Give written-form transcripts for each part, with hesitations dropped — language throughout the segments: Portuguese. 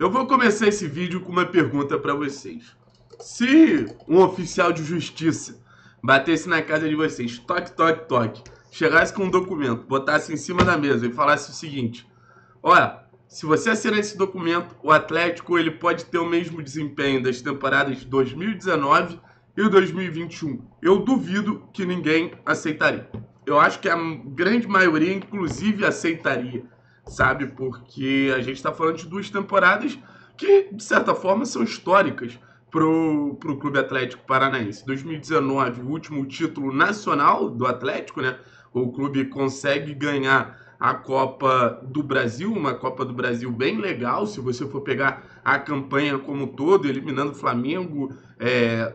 Eu vou começar esse vídeo com uma pergunta para vocês. Se um oficial de justiça batesse na casa de vocês, toque, toque, toque, chegasse com um documento, botasse em cima da mesa e falasse o seguinte: olha, se você assinar esse documento, o Atlético ele pode ter o mesmo desempenho das temporadas 2019 e 2021. Eu duvido que ninguém aceitaria. Eu acho que a grande maioria, inclusive, aceitaria, sabe? Porque a gente está falando de duas temporadas que, de certa forma, são históricas para o Clube Atlético Paranaense. 2019, o último título nacional do Atlético, né? O clube consegue ganhar a Copa do Brasil, uma Copa do Brasil bem legal, se você for pegar a campanha como um todo, eliminando o Flamengo,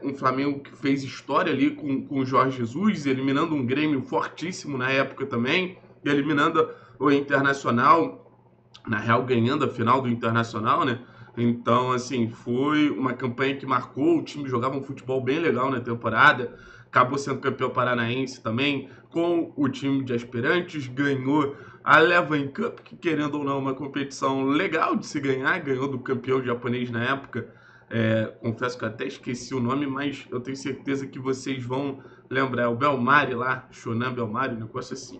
um Flamengo que fez história ali com o Jorge Jesus, eliminando um Grêmio fortíssimo na época também, e eliminando o Internacional, na real ganhando a final do Internacional, né? Então, assim, foi uma campanha que marcou, o time jogava um futebol bem legal na temporada, acabou sendo campeão paranaense também, com o time de aspirantes, ganhou a Levain Cup, que querendo ou não, uma competição legal de se ganhar, ganhou do campeão japonês na época, confesso que eu até esqueci o nome, mas eu tenho certeza que vocês vão lembrar, o Belmari lá, Shonan Belmari, um negócio assim.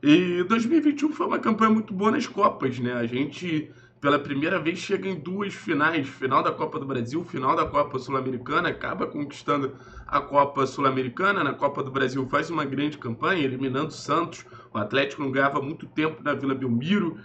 E 2021 foi uma campanha muito boa nas Copas, né? A gente, pela primeira vez, chega em duas finais, final da Copa do Brasil, final da Copa Sul-Americana, acaba conquistando a Copa Sul-Americana, na Copa do Brasil faz uma grande campanha, eliminando o Santos, o Atlético não ganhava muito tempo na Vila Belmiro,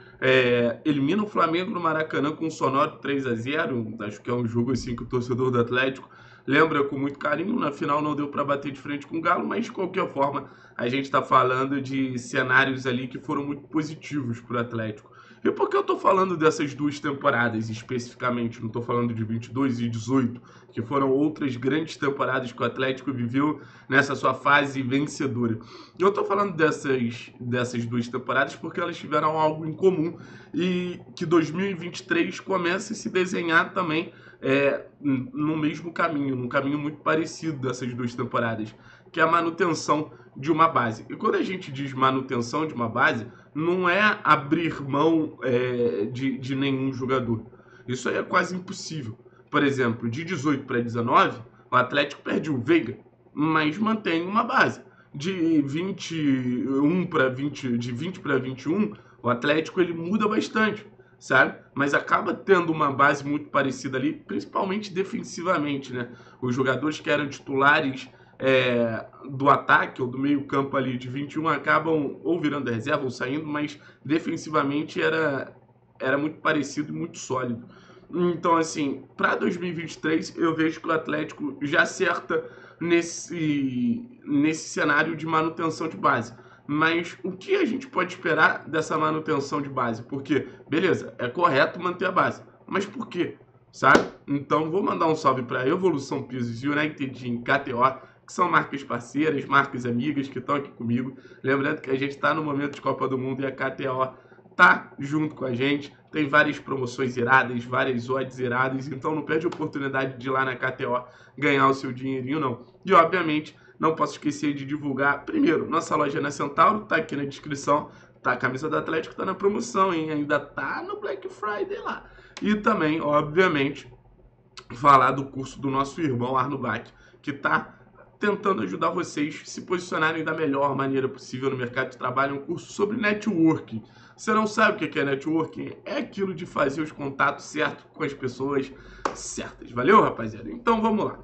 elimina o Flamengo no Maracanã com um sonoro 3-0, acho que é um jogo assim que o torcedor do Atlético lembra com muito carinho, na final não deu para bater de frente com o Galo, mas de qualquer forma a gente está falando de cenários ali que foram muito positivos para o Atlético. E por que eu estou falando dessas duas temporadas especificamente? Não estou falando de 22 e 18, que foram outras grandes temporadas que o Atlético viveu nessa sua fase vencedora. Eu estou falando dessas duas temporadas porque elas tiveram algo em comum e que 2023 começa a se desenhar também no mesmo caminho, num caminho muito parecido dessas duas temporadas, que é a manutenção de uma base. E quando a gente diz manutenção de uma base, não é abrir mão de nenhum jogador. Isso aí é quase impossível. Por exemplo, de 18 para 19, o Atlético perde o Veiga, mas mantém uma base. De 20 para 21, o Atlético ele muda bastante, sabe? Mas acaba tendo uma base muito parecida ali, principalmente defensivamente, né? Os jogadores que eram titulares do ataque ou do meio campo ali de 21 acabam ou virando reserva ou saindo, mas defensivamente era muito parecido e muito sólido. Então, assim, para 2023 eu vejo que o Atlético já acerta nesse cenário de manutenção de base. Mas o que a gente pode esperar dessa manutenção de base? Porque, beleza, é correto manter a base, mas por quê? Sabe? Então vou mandar um salve para Evolução Pisos e Cittadini, KTO, que são marcas parceiras, marcas amigas que estão aqui comigo. Lembrando que a gente está no momento de Copa do Mundo e a KTO tá junto com a gente. Tem várias promoções iradas, várias odds iradas, então não perde a oportunidade de ir lá na KTO ganhar o seu dinheirinho, não. E, obviamente, não posso esquecer de divulgar, primeiro, nossa loja na Centauro, tá aqui na descrição, tá, a camisa do Atlético tá na promoção, hein? Ainda tá no Black Friday lá. E também, obviamente, falar do curso do nosso irmão Arno Bach, que tá tentando ajudar vocês a se posicionarem da melhor maneira possível no mercado de trabalho, um curso sobre networking. Você não sabe o que é networking? É aquilo de fazer os contatos certos com as pessoas certas. Valeu, rapaziada? Então vamos lá.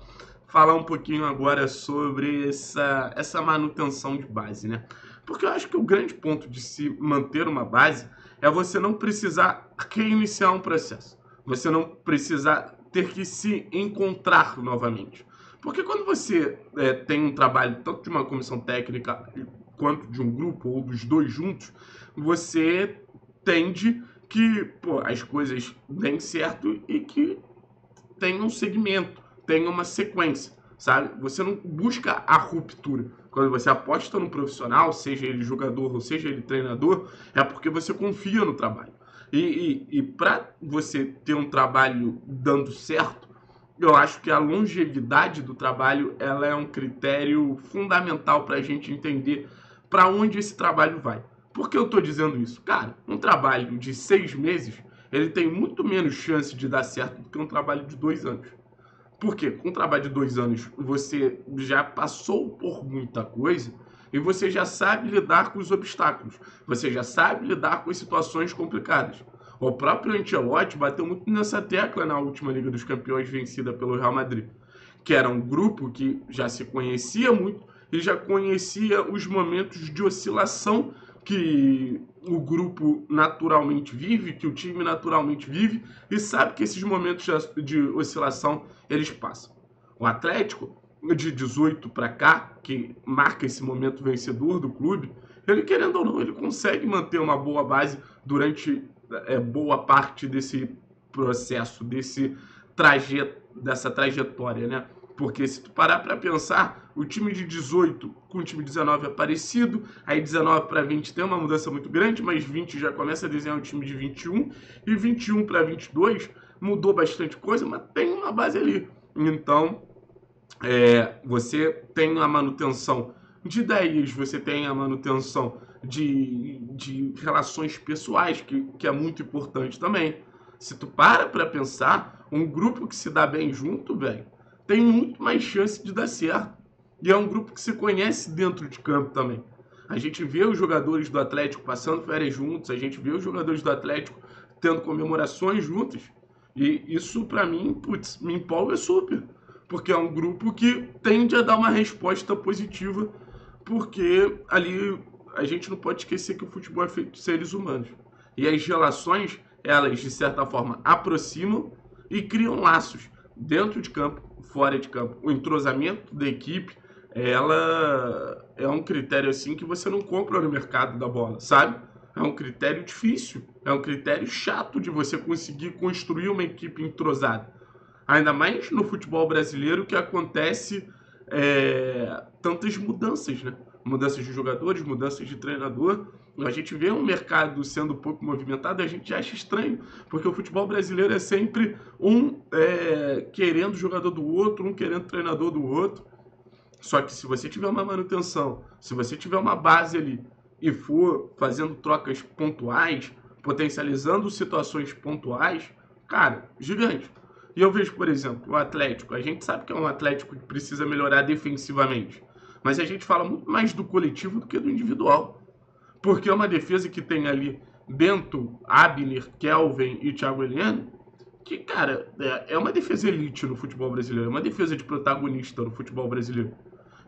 Falar um pouquinho agora sobre essa manutenção de base, né? Porque eu acho que o grande ponto de se manter uma base é você não precisar reiniciar um processo. Você não precisar ter que se encontrar novamente. Porque quando você tem um trabalho tanto de uma comissão técnica quanto de um grupo ou dos dois juntos, você tende que as coisas deem certo e que tenham um segmento, tenham uma sequência, sabe? Você não busca a ruptura. Quando você aposta num profissional, seja ele jogador ou seja ele treinador, é porque você confia no trabalho. E para você ter um trabalho dando certo, eu acho que a longevidade do trabalho ela é um critério fundamental para a gente entender para onde esse trabalho vai. Por que eu estou dizendo isso? Cara, um trabalho de 6 meses, ele tem muito menos chance de dar certo do que um trabalho de 2 anos. Por quê? Com um trabalho de 2 anos, você já passou por muita coisa e você já sabe lidar com os obstáculos, você já sabe lidar com as situações complicadas. O próprio Antioch bateu muito nessa tecla na última Liga dos Campeões vencida pelo Real Madrid, que era um grupo que já se conhecia muito e já conhecia os momentos de oscilação que o grupo naturalmente vive, que o time naturalmente vive, e sabe que esses momentos de oscilação eles passam. O Atlético, de 18 para cá, que marca esse momento vencedor do clube, ele querendo ou não, ele consegue manter uma boa base durante boa parte desse processo, dessa trajetória, né? Porque se tu parar para pensar, o time de 18 com o time de 19 é parecido, aí 19 para 20 tem uma mudança muito grande, mas 20 já começa a desenhar um time de 21, e 21 para 22 mudou bastante coisa, mas tem uma base ali. Então, você tem a manutenção de ideias, você tem a manutenção de relações pessoais, que é muito importante também. Se tu para para pensar, um grupo que se dá bem junto, velho, tem muito mais chance de dar certo. E é um grupo que se conhece dentro de campo também. A gente vê os jogadores do Atlético passando férias juntos, a gente vê os jogadores do Atlético tendo comemorações juntos. E isso, pra mim, putz, me empolga super. Porque é um grupo que tende a dar uma resposta positiva, porque ali a gente não pode esquecer que o futebol é feito de seres humanos. E as relações, elas, de certa forma, aproximam e criam laços dentro de campo, fora de campo. O entrosamento da equipe, ela é um critério assim que você não compra no mercado da bola, sabe? É um critério difícil, é um critério chato de você conseguir construir uma equipe entrosada. Ainda mais no futebol brasileiro, que acontece tantas mudanças, né? Mudanças de jogadores, mudanças de treinador. A gente vê um mercado sendo pouco movimentado, a gente acha estranho, porque o futebol brasileiro é sempre um querendo jogador do outro, um querendo treinador do outro. Só que se você tiver uma manutenção, se você tiver uma base ali e for fazendo trocas pontuais, potencializando situações pontuais, cara, gigante. E eu vejo, por exemplo, o Atlético. A gente sabe que é um Atlético que precisa melhorar defensivamente, mas a gente fala muito mais do coletivo do que do individual. Porque é uma defesa que tem ali Bento, Abner, Kelvin e Thiago Heleno, que, cara, é uma defesa elite no futebol brasileiro, é uma defesa de protagonista no futebol brasileiro.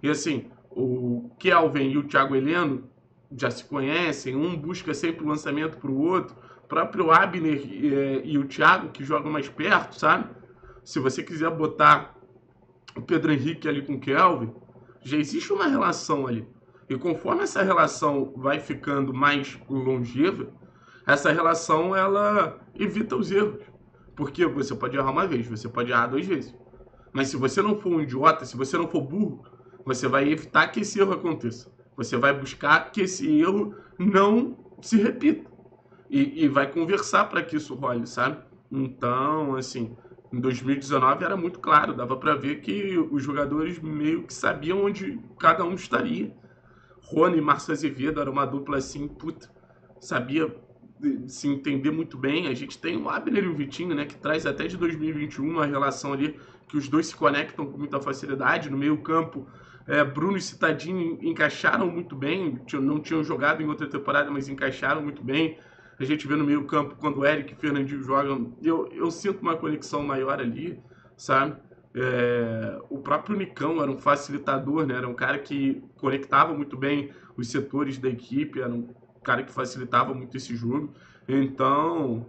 E assim, o Kelvin e o Thiago Heleno já se conhecem, um busca sempre o lançamento para o outro, o próprio Abner e o Thiago, que jogam mais perto, sabe? Se você quiser botar o Pedro Henrique ali com o Kelvin, já existe uma relação ali. E conforme essa relação vai ficando mais longeva, essa relação ela evita os erros. Porque você pode errar uma vez, você pode errar 2 vezes. Mas se você não for um idiota, se você não for burro, você vai evitar que esse erro aconteça. Você vai buscar que esse erro não se repita. E vai conversar para que isso role, sabe? Então, assim, em 2019 era muito claro. Dava para ver que os jogadores meio que sabiam onde cada um estaria. Rony e Márcio Azevedo era uma dupla assim, puta, sabia se entender muito bem. A gente tem o Abner e o Vitinho, né, que traz até de 2021 a relação ali, que os dois se conectam com muita facilidade. No meio campo, Bruno e Cittadini encaixaram muito bem, não tinham jogado em outra temporada, mas encaixaram muito bem. A gente vê no meio campo, quando o Eric e o Fernandinho jogam, eu sinto uma conexão maior ali, sabe? O próprio Nicão era um facilitador, né? Era um cara que conectava muito bem os setores da equipe, era um cara que facilitava muito esse jogo. Então,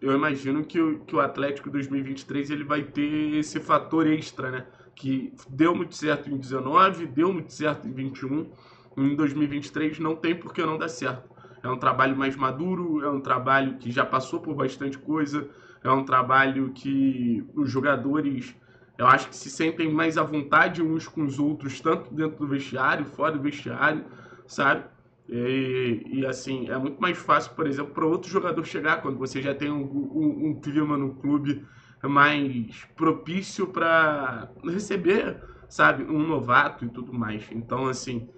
eu imagino que o Atlético 2023 ele vai ter esse fator extra, né? Que deu muito certo em 19, deu muito certo em 21, em 2023 não tem por que não dar certo. É um trabalho mais maduro, é um trabalho que já passou por bastante coisa. É um trabalho que os jogadores, eu acho que se sentem mais à vontade uns com os outros, tanto dentro do vestiário, fora do vestiário, sabe? E assim, é muito mais fácil, por exemplo, para outro jogador chegar, quando você já tem um clima no clube mais propício para receber, sabe, um novato e tudo mais. Então, assim,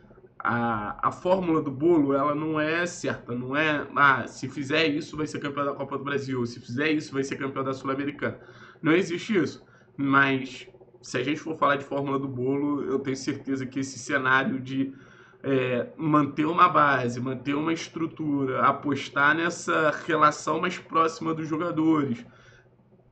a fórmula do bolo, ela não é certa, não é, ah, se fizer isso vai ser campeão da Copa do Brasil, se fizer isso vai ser campeão da Sul-Americana. Não existe isso, mas se a gente for falar de fórmula do bolo, eu tenho certeza que esse cenário de manter uma base, manter uma estrutura, apostar nessa relação mais próxima dos jogadores,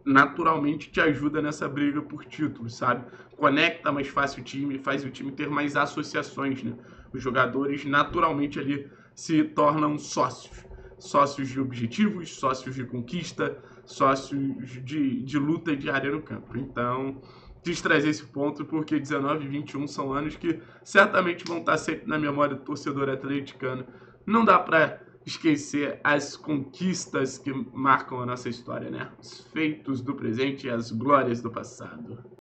naturalmente te ajuda nessa briga por título, sabe? Conecta mais fácil o time, faz o time ter mais associações, né? Os jogadores naturalmente ali se tornam sócios. Sócios de objetivos, sócios de conquista, sócios de luta diária no campo. Então, quis trazer esse ponto porque 19 e 21 são anos que certamente vão estar sempre na memória do torcedor atleticano. Não dá para esquecer as conquistas que marcam a nossa história, né? Os feitos do presente e as glórias do passado.